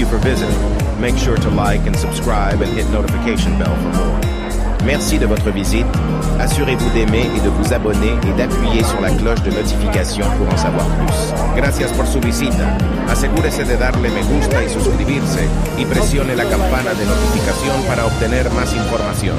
you for visiting. Make sure to like and subscribe and hit notification bell for more. Merci de votre visite. Assurez-vous d'aimer et de vous abonner et d'appuyer sur la cloche de notification pour en savoir plus. Gracias por su visita. Asegúrese de darle me gusta y suscribirse y presione la campana de notificación para obtener más información.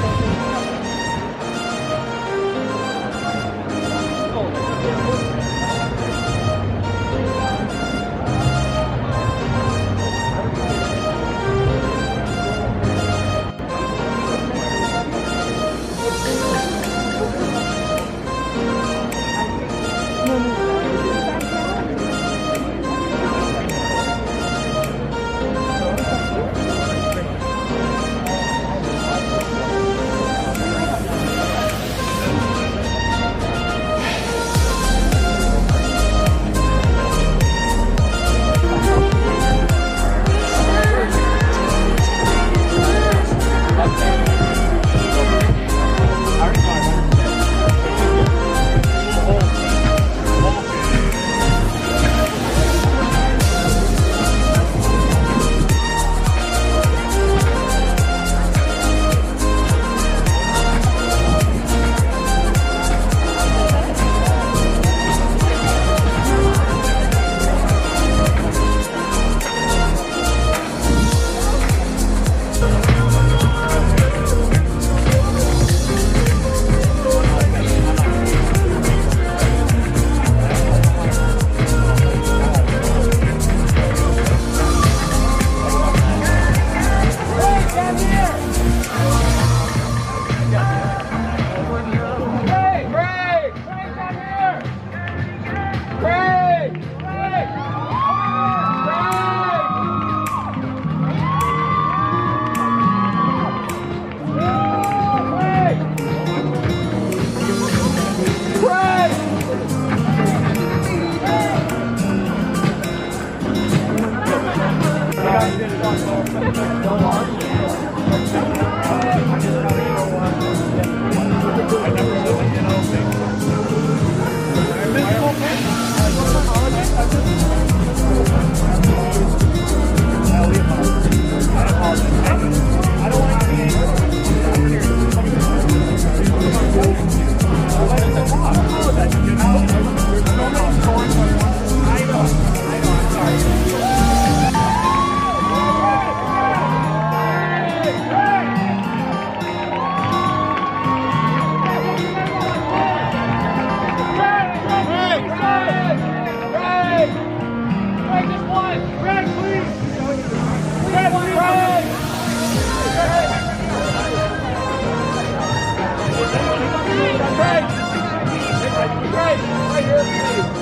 Right here, please.